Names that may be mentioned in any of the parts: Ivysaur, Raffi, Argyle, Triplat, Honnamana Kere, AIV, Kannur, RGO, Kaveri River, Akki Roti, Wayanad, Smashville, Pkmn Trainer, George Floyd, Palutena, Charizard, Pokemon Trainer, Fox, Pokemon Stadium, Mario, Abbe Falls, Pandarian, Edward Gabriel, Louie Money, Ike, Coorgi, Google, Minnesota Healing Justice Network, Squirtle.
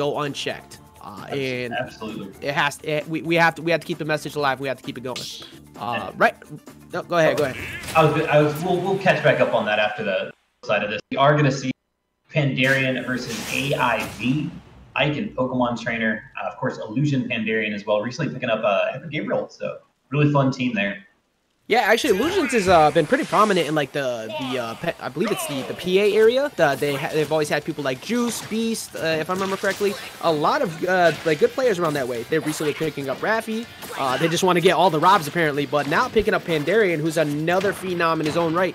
go unchecked. And absolutely, it has to, we have to keep the message alive. We have to keep it going. Right. No, go ahead. Go ahead. We'll catch back up on that after the side of this. We are going to see Pandarian versus AIV. Ike and Pokemon Trainer, of course, Illusion Pandarian as well. Recently picking up Edward Gabriel, so really fun team there. Yeah, actually, Illusions has been pretty prominent in like I believe it's the PA area. They've always had people like Juice, Beast, if I remember correctly. A lot of like good players around that way. They're recently picking up Raffi. They just want to get all the Robs apparently, but now picking up Pandarian, who's another phenom in his own right.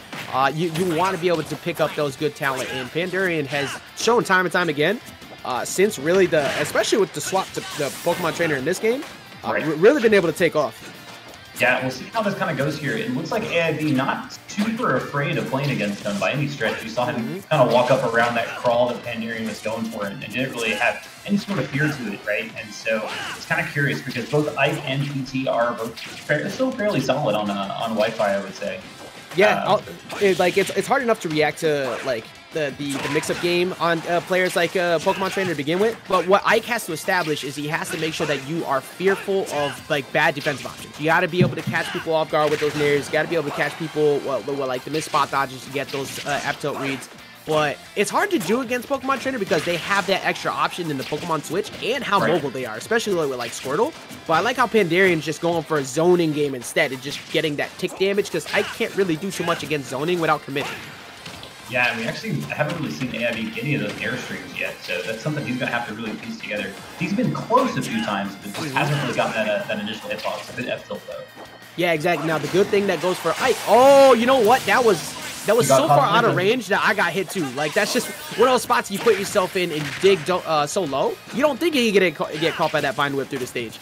You want to be able to pick up those good talent, and Pandarian has shown time and time again. Since really especially with the swap to the Pokemon Trainer in this game, really been able to take off. Yeah, we'll see how this kind of goes here. It looks like AIV not super afraid of playing against them by any stretch. You saw him kind of walk up around that crawl that Pandarian was going for and didn't really have any sort of fear to it, right? And so it's kind of curious because both Ike and PT are both still fairly solid on Wi-Fi, I would say. Yeah, it's hard enough to react to like the mix-up game on players like Pokemon Trainer to begin with, but what Ike has to establish is he has to make sure that you are fearful of like bad defensive options. You got to be able to catch people off guard with those nairs. You got to be able to catch people like the missed spot dodges to get those up-tilt reads. But it's hard to do against Pokemon Trainer because they have that extra option in the Pokemon Switch and how mobile they are, especially with like Squirtle. But I like how Pandarian's just going for a zoning game instead and just getting that tick damage because Ike can't really do too much against zoning without committing. Yeah, and we actually haven't really seen AIV get any of those airstreams yet, so that's something he's going to have to really piece together. He's been close a few times, but just hasn't really gotten that initial hitbox. A bit F-tilt, though. Yeah, exactly. Now, the good thing that goes for Ike... Oh, you know what? That was so far out of range that I got hit, too. Like, that's just one of those spots you put yourself in and dig so low. You don't think you can get caught by that Vine Whip through the stage.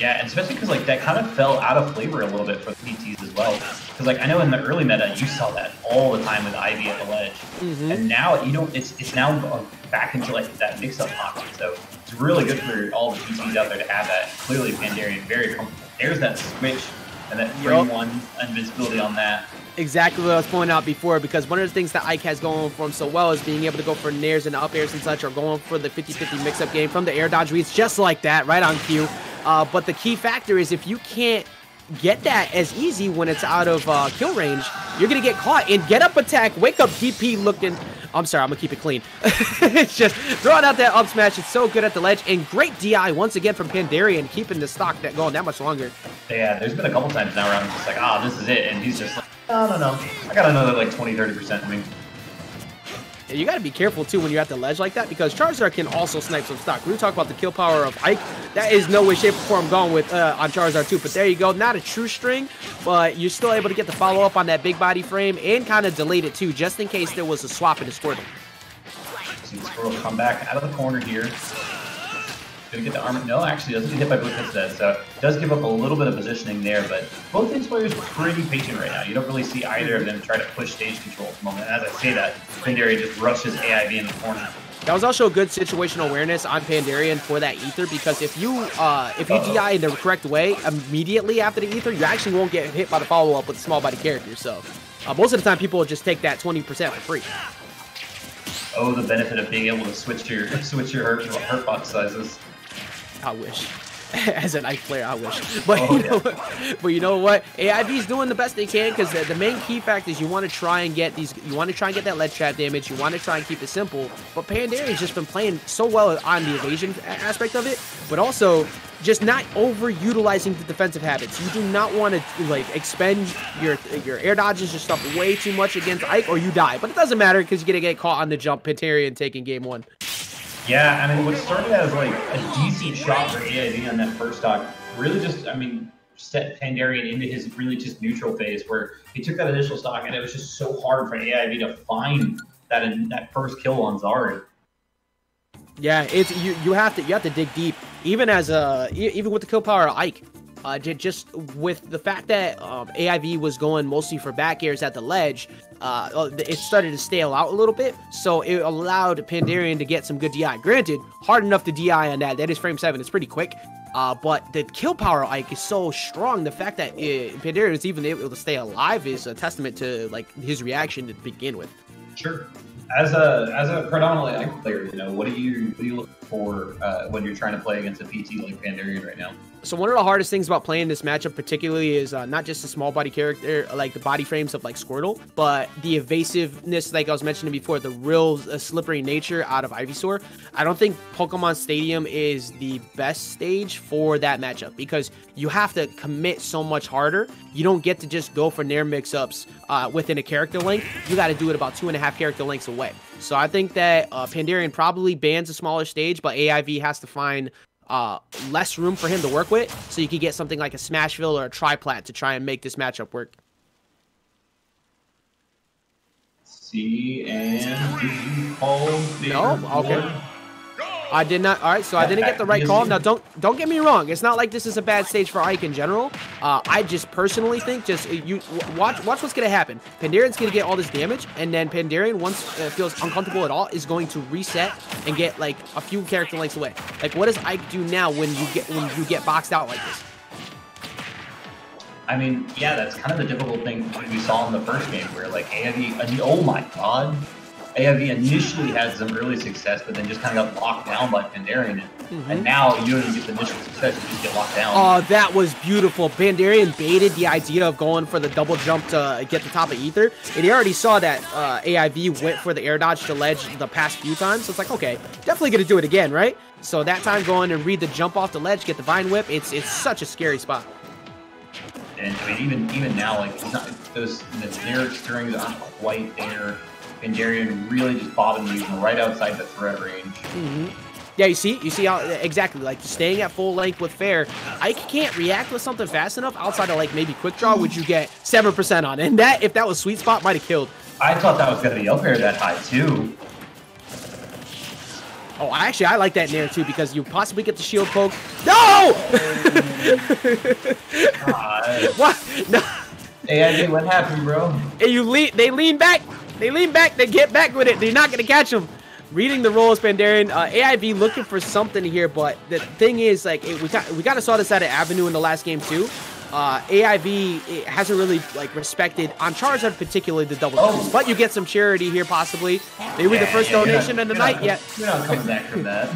Yeah, and especially because, like, that kind of fell out of flavor a little bit for the PTs as well. Because, like, I know in the early meta, you saw that all the time with Ivy at the ledge. And now, you know, it's now back into, like, that mix-up pocket. So it's really good for all the PTs out there to have that. Clearly, Pandarian, very comfortable. There's that switch and that 3-1 invincibility on that. Exactly what I was pointing out before, because one of the things that Ike has going for him so well is being able to go for nairs and up airs and such, or going for the 50-50 mix-up game from the air dodge reads, just like that, right on cue. But the key factor is if you can't get that as easy when it's out of kill range, you're going to get caught in get-up attack, wake-up DP looking... I'm sorry, I'm going to keep it clean. It's just throwing out that up smash. It's so good at the ledge. And great DI once again from Pandarian, keeping the stock going that much longer. Yeah, there's been a couple times now where I'm just like, ah, this is it. And he's just like, no, no, no. I got another like 20, 30%. I mean... You got to be careful, too, when you're at the ledge like that, because Charizard can also snipe some stock. We were talking about the kill power of Ike. That is no way, shape, or form going with on Charizard, too. But there you go. Not a true string, but you're still able to get the follow-up on that big body frame and kind of delayed it, too, just in case there was a swap in the Squirtle. See the Squirtle come back out of the corner here. Going to get the armor. No, actually, doesn't get hit by both hits there, so does give up a little bit of positioning there, but both these players are pretty patient right now. You don't really see either of them try to push stage control at the moment. As I say that, Pandarian just rushes AIV in the corner. That was also a good situational awareness on Pandarian for that ether, because if you DI in the correct way immediately after the ether, you actually won't get hit by the follow-up with the small body character, so most of the time people will just take that 20% for free. Oh, the benefit of being able to switch your hurt box sizes. I wish. As an Ike player, I wish. But, you know what? AIV's doing the best they can, because the main key fact is you want to try and get these, you want to try and get that lead trap damage, you want to try and keep it simple, but Pandarian's just been playing so well on the evasion aspect of it, but also just not over-utilizing the defensive habits. You do not want to, like, expend your air dodges and stuff way too much against Ike, or you die. But it doesn't matter, because you're going to get caught on the jump, Pandarian taking game one. Yeah, I mean, what started as like a decent shot for AIV on that first stock really just, I mean, set Pandarian into his really just neutral phase where he took that initial stock and it was just so hard for AIV to find that first kill on Zard. Yeah, it's you have to dig deep, even with the kill power of Ike. Just with the fact that AIV was going mostly for back airs at the ledge, it started to stale out a little bit, so it allowed Pandarian to get some good DI. Granted, hard enough to DI on that. That is frame 7. It's pretty quick, but the kill power Ike is so strong. The fact that Pandarian is even able to stay alive is a testament to like his reaction to begin with. Sure. As a predominantly Ike player, you know, what do you look for when you're trying to play against a PT like Pandarian right now? So one of the hardest things about playing this matchup particularly is not just the small body character, like the body frames of like Squirtle, but the evasiveness, like I was mentioning before, the real slippery nature out of Ivysaur. I don't think Pokemon Stadium is the best stage for that matchup because you have to commit so much harder. You don't get to just go for near mix-ups within a character length. You got to do it about 2.5 character lengths away. So I think that Pandarian probably bans a smaller stage, but AIV has to find less room for him to work with, so you could get something like a Smashville or a Triplat to try and make this matchup work. C and call. No, okay. I did not. All right, so I didn't get the right call. Now, don't get me wrong. It's not like this is a bad stage for Ike in general. I just personally think watch what's gonna happen. Pandarian's gonna get all this damage, and then Pandarian, once feels uncomfortable at all, is going to reset and get like a few character lengths away. Like, what does Ike do now when you get boxed out like this? I mean, yeah, that's kind of the difficult thing we saw in the first game where like AIV. Oh my God. AIV initially had some early success, but then just kind of got locked down by Pandarian. Mm-hmm. And now you don't even get the initial success, you just get locked down. Oh, that was beautiful. Pandarian baited the idea of going for the double jump to get the top of Ether. And he already saw that AIV went for the air dodge to ledge the past few times. So it's like, okay, definitely going to do it again, right? So that time going and read the jump off the ledge, get the vine whip. It's such a scary spot. And I mean, even now, like, it's not, the generic strings aren't quite there. Pandarian really just bottomed you from right outside the threat range. Mm-hmm. Yeah, you see how exactly like staying at full length with fair. Ike can't react with something fast enough outside of like maybe quick draw, which you get 7% on, and that if that was sweet spot might have killed. I thought that was gonna be up air that high too. Oh, actually, I like that nair too because you possibly get the shield poke. No! What? No. Hey, what happened, bro? And they lean back, they get back with it. They're not going to catch him. Reading the roll is Pandarian. AIV looking for something here, but the thing is, like, we kind of saw this out of Avenue in the last game, too. AIV hasn't really, like, respected, on Charizard particularly, the double jump. But you get some charity here, possibly. Maybe the first donation of the night yet. We're not coming back from that.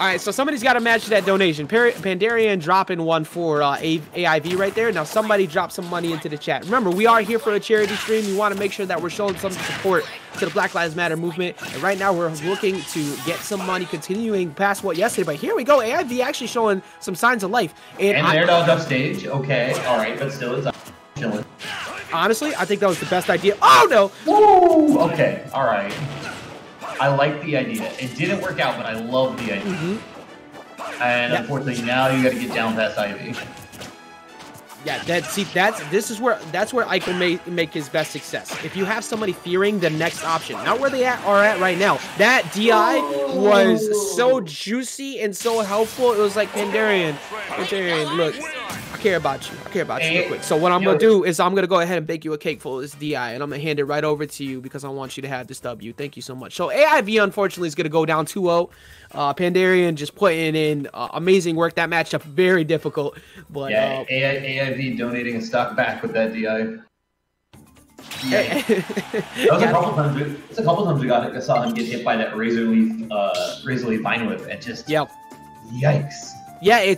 All right, so somebody's got to match that donation. Pandarian dropping one for AIV right there. Now, somebody drop some money into the chat. Remember, we are here for a charity stream. We want to make sure that we're showing some support to the Black Lives Matter movement. And right now, we're looking to get some money, continuing past what yesterday. But here we go. AIV actually showing some signs of life. And there dog upstage. Okay. All right, but still it's chilling. Honestly, I think that was the best idea. Oh, no. Woo. Okay. All right. I like the idea. It didn't work out, but I love the idea. Mm-hmm. And unfortunately, now you got to get down past Ivy. Yeah, this is where Ike will make his best success. If you have somebody fearing the next option, not where they are at right now. That DI was so juicy and so helpful. It was like Pandarian, look. I care about you real quick. So what I'm going to do is I'm going to go ahead and bake you a cake full of this DI, and I'm going to hand it right over to you because I want you to have this W. Thank you so much. So AIV, unfortunately, is going to go down 2-0. Pandarian just putting in amazing work. That matchup, very difficult. But yeah, AIV donating a stock back with that DI. Yeah. That was a couple times ago I saw him get hit by that razor leaf vine whip and just, yikes. Yeah,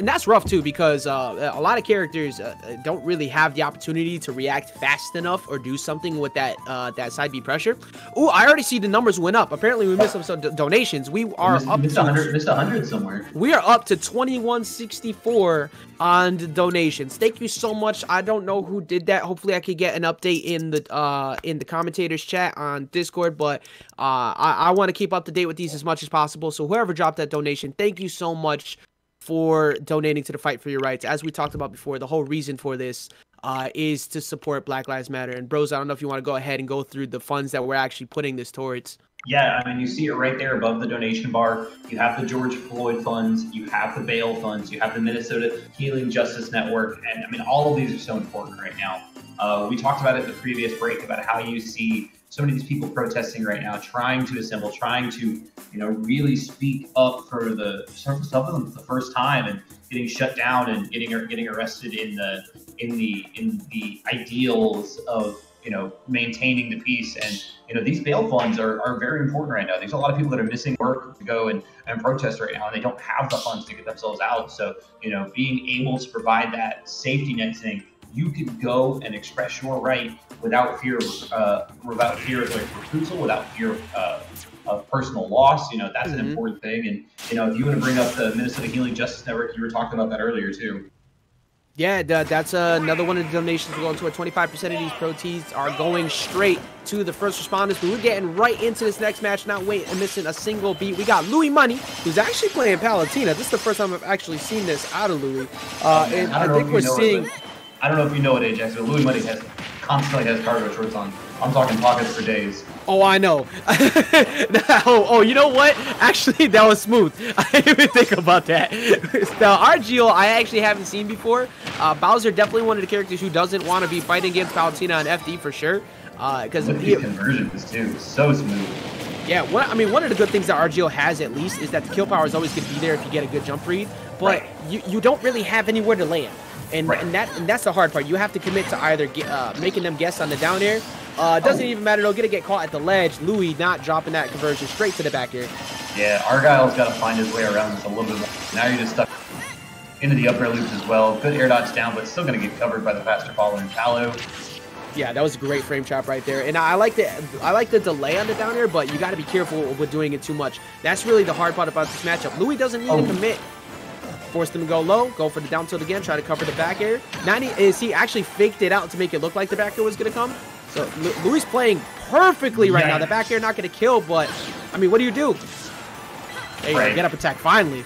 that's rough too because a lot of characters don't really have the opportunity to react fast enough or do something with that that side B pressure. Ooh, I already see the numbers went up. Apparently, we missed some donations. We are missed 100 somewhere. We are up to 2164 on the donations. Thank you so much. I don't know who did that. Hopefully, I could get an update in the commentators chat on Discord. But I want to keep up to date with these as much as possible. So whoever dropped that donation, thank you so much for donating to the fight for your rights. As we talked about before, the whole reason for this is to support Black Lives Matter. And bros, I don't know if you want to go ahead and go through the funds that we're actually putting this towards. Yeah, I mean, you see it right there above the donation bar. You have the George Floyd funds, you have the bail funds, you have the Minnesota Healing Justice Network. And I mean, all of these are so important right now. We talked about it in the previous break about how you see so many of these people protesting right now, trying to assemble, trying to, really speak up for some of them for the first time, and getting shut down and getting arrested in the ideals of you know, maintaining the peace. And, you know, these bail funds are very important right now. There's a lot of people that are missing work to go and protest right now, and they don't have the funds to get themselves out. So, you know, being able to provide that safety net thing, you can go and express your right without fear of like recusal, without fear of personal loss. You know, that's an important thing. And, you know, if you want to bring up the Minnesota Healing Justice Network, you were talking about that earlier too. Yeah, that's another one of the donations we're going to. 25% of these proceeds are going straight to the first responders. But we're getting right into this next match, not waiting and missing a single beat. We got Louie Money, who's actually playing Palutena. This is the first time I've actually seen this out of Louie. And I think we're seeing... I don't know if you know it, Ajax, but Louie Money constantly has cargo shorts on. I'm talking pockets for days. Oh, I know. oh, you know what? Actually, that was smooth. I didn't even think about that. The RGO, I actually haven't seen before. Bowser definitely one of the characters who doesn't want to be fighting against Palutena and FD for sure. Because the conversion is too so smooth. Yeah, one of the good things that RGO has at least is that the kill power is always going to be there if you get a good jump read, but you don't really have anywhere to land. And that's the hard part. You have to commit to either making them guess on the down air. Doesn't even matter though. Gonna get caught at the ledge. Louie not dropping that conversion straight to the back air. Yeah, Argyle's got to find his way around this a little bit more. Now you're just stuck into the upper loops as well. Good air dodge down, but still gonna get covered by the faster follower in Palu. Yeah, that was a great frame trap right there. And I like the delay on the down air, but you got to be careful with doing it too much. That's really the hard part about this matchup. Louie doesn't need to commit. Forced him to go low, go for the down tilt again, try to cover the back air. He actually faked it out to make it look like the back air was going to come. So Louie's playing perfectly right now. The back air not going to kill, but, I mean, what do you do? There you go, get up attack, finally.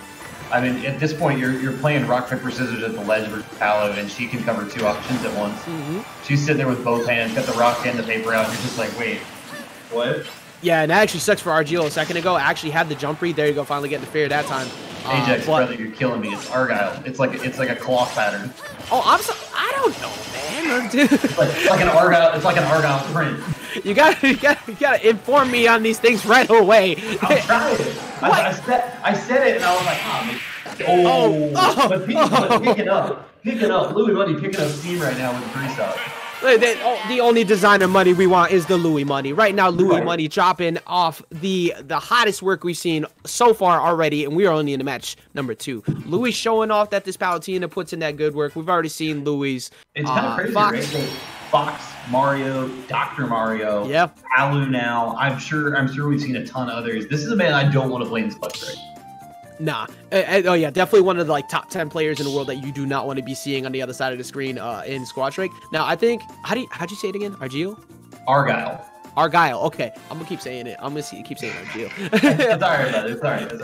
I mean, at this point, you're playing rock, paper, scissors at the ledge versus Palo, and she can cover two options at once. She's sitting there with both hands, got the rock and the paper out, and you're just like, wait, what? Yeah, and that actually sucks for RGO a second ago. I actually had the jump read. There you go, finally getting the fair that time. Ajax, brother, you're killing me. It's Argyle. It's like a cloth pattern. Oh, I don't know, man. Dude. It's like an Argyle print. You gotta inform me on these things right away. I'll try it. I said it, and I was like, but picking up. Louie Money picking up steam right now with the freestyle. The only designer money we want is the Louie Money. Right now, Louie Money dropping off the hottest work we've seen so far already, and we are only in the match number 2. Louie showing off that this Palutena puts in that good work. We've already seen Louie's. It's kind of crazy, Fox. Right? Like Fox, Mario, Doctor Mario, Palu now. I'm sure we've seen a ton of others. This is a man I don't want to play in this clutch right. Nah. Oh, yeah, definitely one of the, like, top 10 players in the world that you do not want to be seeing on the other side of the screen in Squatch Rake. Now, I think... How'd you say it again? Argyle? Argyle. Argyle, okay. I'm going to keep saying it. I'm going to keep saying Argyle. It's all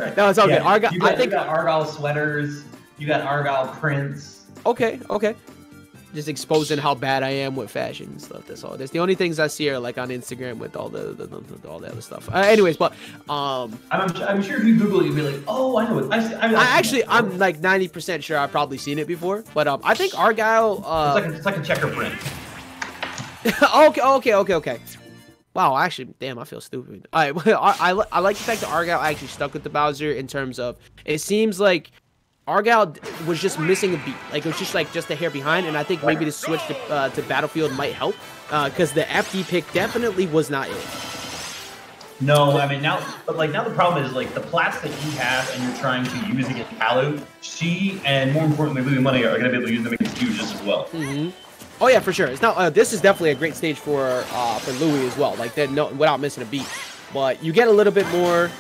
right. No, it's okay. Yeah, Argyle, I think... You got Argyle sweaters. You got Argyle prints. Okay. Just exposing how bad I am with fashion and stuff. That's all. That's the only things I see are like on Instagram with all the all the other stuff. Anyways, but I'm sure if you Google it, you'll be like, oh, I know it. I'm like 90% sure I've probably seen it before. But I think Argyle. It's like a checker print. Okay. Wow, actually, damn, I feel stupid. All right, I like the fact that Argyle actually stuck with the Bowser in terms of it seems like. Argyle was just missing a beat. Like, it was just a hair behind, and I think maybe the switch to Battlefield might help, because the FD pick definitely was not it. No, I mean, now the problem is, like, the plats that you have and you're trying to use against Palu, she, and more importantly, Louie Money, are going to be able to use them against you just as well. Oh, yeah, for sure. It's not, this is definitely a great stage for Louie as well, like, without missing a beat. But you get a little bit more...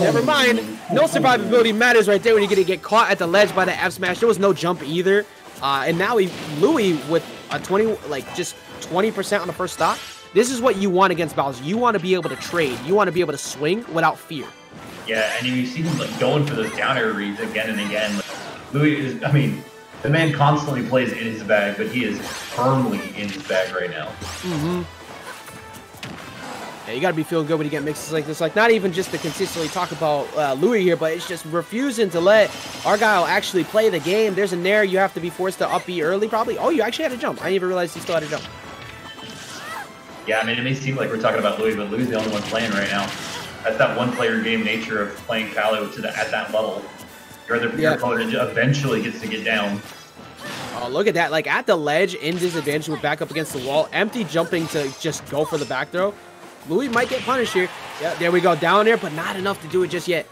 never mind. No survivability matters right there when you're going to get caught at the ledge by the F smash. There was no jump either. And now Louie with a 20% on the first stock. This is what you want against Bowser. You want to be able to trade. You want to be able to swing without fear. Yeah, and you see him like going for those down air reads again and again. Louie is, I mean, the man constantly plays in his bag, but he is firmly in his bag right now. Yeah, you got to be feeling good when you get mixes like this. Like, not even just to consistently talk about Louie here, but it's just refusing to let Argyle actually play the game. There's a nair. You have to be forced to up B early, probably. Oh, you actually had a jump. I didn't even realize you still had a jump. Yeah, I mean, it may seem like we're talking about Louie, but Louie's the only one playing right now. That's that one-player game nature of playing Palu at that level. Your other player eventually gets to get down. Oh, look at that. Like, at the ledge, in disadvantage, we're back up against the wall. Empty jumping to just go for the back throw. Louie might get punished here. Yeah, there we go. Down there, but not enough to do it just yet.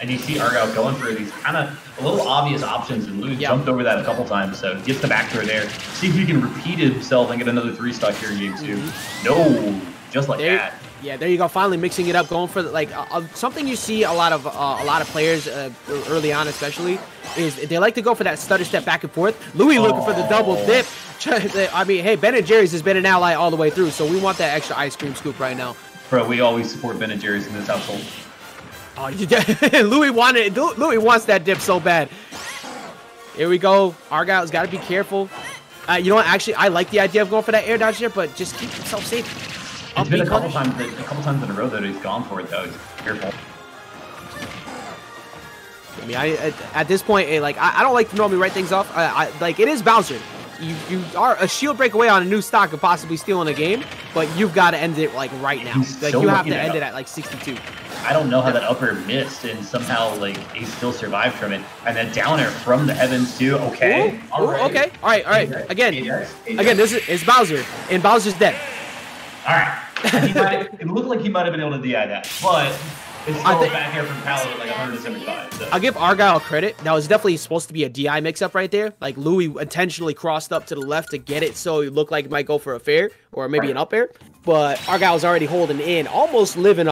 And you see Argyle going through these kind of a little obvious options, and Louie jumped over that a couple times, so gets the back throw there. See if he can repeat himself and get another three stock here in game two. No, just like that. Yeah, there you go. Finally mixing it up, going for like something you see a lot of players early on, especially, is they like to go for that stutter step back and forth. Louie looking for the double dip. I mean, hey, Ben & Jerry's has been an ally all the way through, so we want that extra ice cream scoop right now. Bro, we always support Ben & Jerry's in this household. Oh, Louie wants that dip so bad. Here we go. Argyle's got to be careful. You know what? Actually, I like the idea of going for that air dodge there, but just keep yourself safe. It's been a couple times in a row that he's gone for it, though. He's careful. I mean, at this point, I don't like to normally write things off. Like, it is Bowser. You are a shield break away on a new stock of possibly stealing a game, but you've got to end it, like, right now. Like, you have to end it at, like, 62. I don't know how that upper missed, and somehow, like, he still survived from it. And then down air from the heavens, too. Okay. Ooh, all right. Okay. All right. All right. Again, it's Bowser, and Bowser's dead. All right. It looked like he might have been able to DI that, but it's still back here from Palo at like 175. So. I'll give Argyle credit. That was definitely supposed to be a DI mix-up right there. Like, Louie intentionally crossed up to the left to get it so it looked like it might go for a fair or maybe an up air. But Argyle's already holding in, almost living